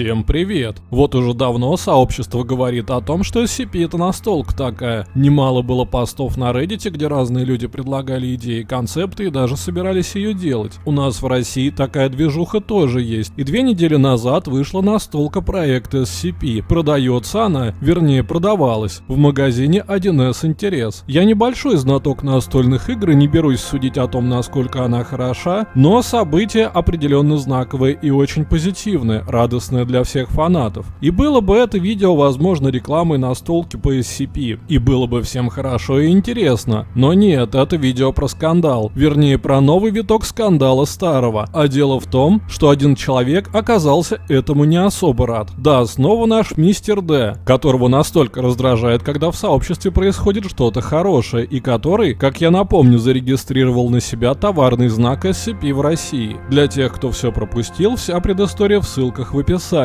Всем привет! Вот уже давно сообщество говорит о том, что SCP это настолка такая. Немало было постов на Reddit, где разные люди предлагали идеи, концепты и даже собирались ее делать. У нас в России такая движуха тоже есть. И 2 недели назад вышла настолка проекта SCP. Продается она, вернее продавалась, в магазине 1С интерес. Я небольшой знаток настольных игр и не берусь судить о том, насколько она хороша, но событие определенно знаковое и очень позитивное, радостное для всех фанатов. И было бы это видео, возможно, рекламой настолки по SCP. И было бы всем хорошо и интересно. Но нет, это видео про скандал. Вернее, про новый виток скандала старого. А дело в том, что один человек оказался этому не особо рад. Да, снова наш мистер Д, которого настолько раздражает, когда в сообществе происходит что-то хорошее, и который, как я напомню, зарегистрировал на себя товарный знак SCP в России. Для тех, кто все пропустил, вся предыстория в ссылках в описании.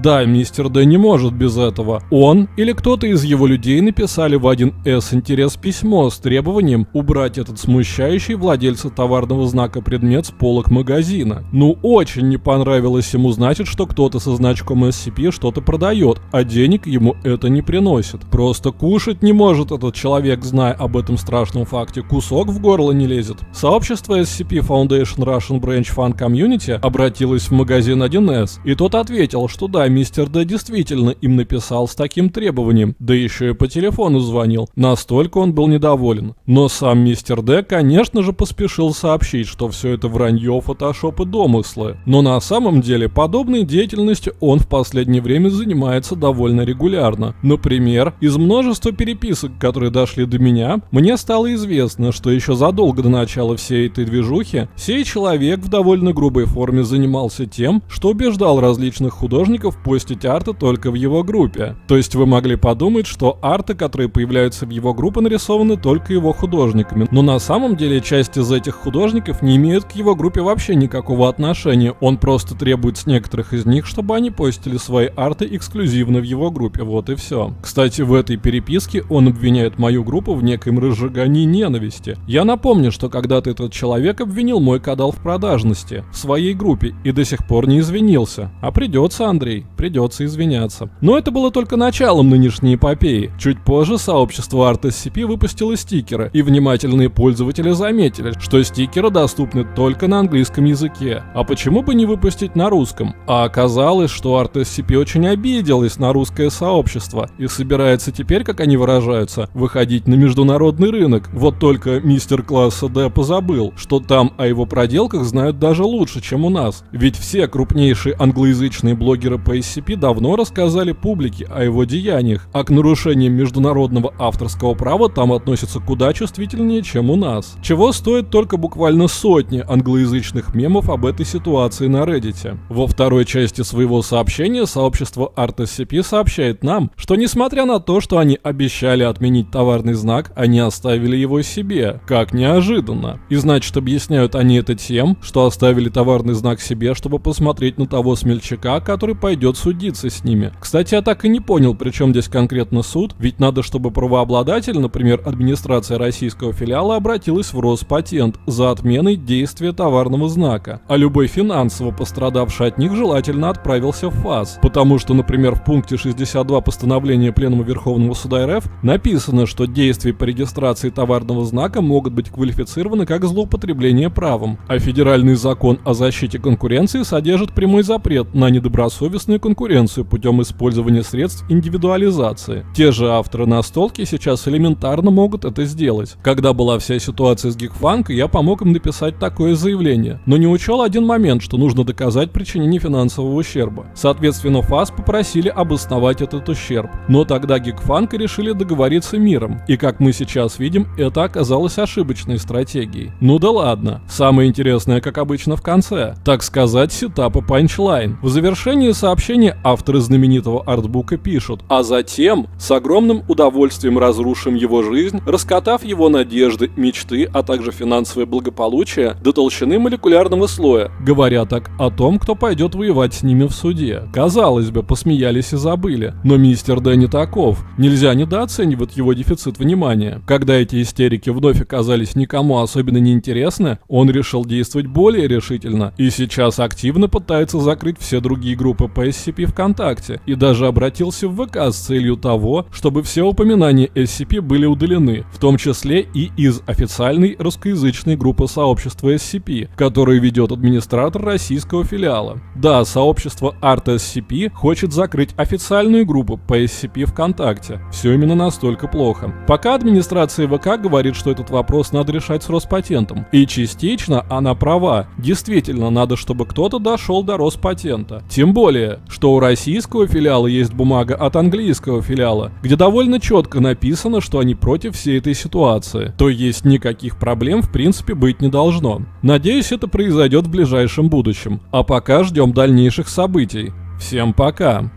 Да, мистер Д не может без этого. Он или кто-то из его людей написали в 1С интерес письмо с требованием убрать этот смущающий владельца товарного знака предмет с полок магазина. Ну, очень не понравилось ему, значит, что кто-то со значком SCP что-то продает, а денег ему это не приносит. Просто кушать не может этот человек, зная об этом страшном факте, кусок в горло не лезет. Сообщество SCP Foundation Russian Branch Fan Community обратилось в магазин 1С, и тот ответил, что да, мистер Д действительно им написал с таким требованием, да еще и по телефону звонил, настолько он был недоволен. Но сам мистер Д, конечно же, поспешил сообщить, что все это вранье, фотошоп и домыслы. Но на самом деле подобной деятельностью он в последнее время занимается довольно регулярно. Например, из множества переписок, которые дошли до меня, мне стало известно, что еще задолго до начала всей этой движухи сей человек в довольно грубой форме занимался тем, что убеждал различных художников постить арты только в его группе. То есть вы могли подумать, что арты, которые появляются в его группе, нарисованы только его художниками. Но на самом деле часть из этих художников не имеет к его группе вообще никакого отношения. Он просто требует с некоторых из них, чтобы они постили свои арты эксклюзивно в его группе. Вот и все. Кстати, в этой переписке он обвиняет мою группу в некоем разжигании ненависти. Я напомню, что когда-то этот человек обвинил мой канал в продажности в своей группе и до сих пор не извинился. А придется, Андрей, придется извиняться. Но это было только началом нынешней эпопеи. Чуть позже сообщество Art SCP выпустило стикеры, и внимательные пользователи заметили, что стикеры доступны только на английском языке. А почему бы не выпустить на русском? А оказалось, что Art SCP очень обиделась на русское сообщество и собирается теперь, как они выражаются, выходить на международный рынок. Вот только мистер класса Д позабыл, что там о его проделках знают даже лучше, чем у нас. Ведь все крупнейшие англоязычные блогеры по SCP давно рассказали публике о его деяниях, а к нарушениям международного авторского права там относятся куда чувствительнее, чем у нас. Чего стоит только буквально сотни англоязычных мемов об этой ситуации на Reddit. Во второй части своего сообщения сообщество Art SCP сообщает нам, что несмотря на то, что они обещали отменить товарный знак, они оставили его себе. Как неожиданно. И значит, объясняют они это тем, что оставили товарный знак себе, чтобы посмотреть на того смельчака, который пойдет судиться с ними. Кстати, я так и не понял, при чем здесь конкретно суд, ведь надо, чтобы правообладатель, например, администрация российского филиала, обратилась в Роспатент за отменой действия товарного знака, а любой финансово пострадавший от них желательно отправился в ФАС, потому что, например, в пункте 62 постановления Пленума Верховного Суда РФ написано, что действия по регистрации товарного знака могут быть квалифицированы как злоупотребление правом, а федеральный закон о защите конкуренции содержит прямой запрет на недобросовестную конкуренцию путем использования средств индивидуализации. Те же авторы настолки сейчас элементарно могут это сделать. Когда была вся ситуация с Гигфанкой, я помог им написать такое заявление, но не учел один момент, что нужно доказать причинение финансового ущерба. Соответственно, ФАС попросили обосновать этот ущерб, но тогда Гигфанка решили договориться миром, и как мы сейчас видим, это оказалось ошибочной стратегией. Ну да ладно, самое интересное, как обычно, в конце, так сказать, сетап и панчлайн. В завершении сообщения авторы знаменитого артбука пишут: а затем с огромным удовольствием разрушим его жизнь, раскатав его надежды, мечты, а также финансовое благополучие до толщины молекулярного слоя, говоря так о том, кто пойдет воевать с ними в суде. Казалось бы, посмеялись и забыли, но мистер Д не таков, нельзя недооценивать его дефицит внимания. Когда эти истерики вновь оказались никому особенно неинтересны, он решил действовать более решительно и сейчас активно пытается закрыть все другие группы по SCP ВКонтакте и даже обратился в ВК с целью того, чтобы все упоминания SCP были удалены, в том числе и из официальной русскоязычной группы сообщества SCP, которую ведет администратор российского филиала. Да, сообщество Art SCP хочет закрыть официальную группу по SCP ВКонтакте. Все именно настолько плохо. Пока администрация ВК говорит, что этот вопрос надо решать с Роспатентом. И частично она права. Действительно, надо, чтобы кто-то дошел до Роспатента. Тем более, что у российского филиала есть бумага от английского филиала, где довольно четко написано, что они против всей этой ситуации. То есть никаких проблем в принципе быть не должно. Надеюсь, это произойдет в ближайшем будущем. А пока ждем дальнейших событий. Всем пока!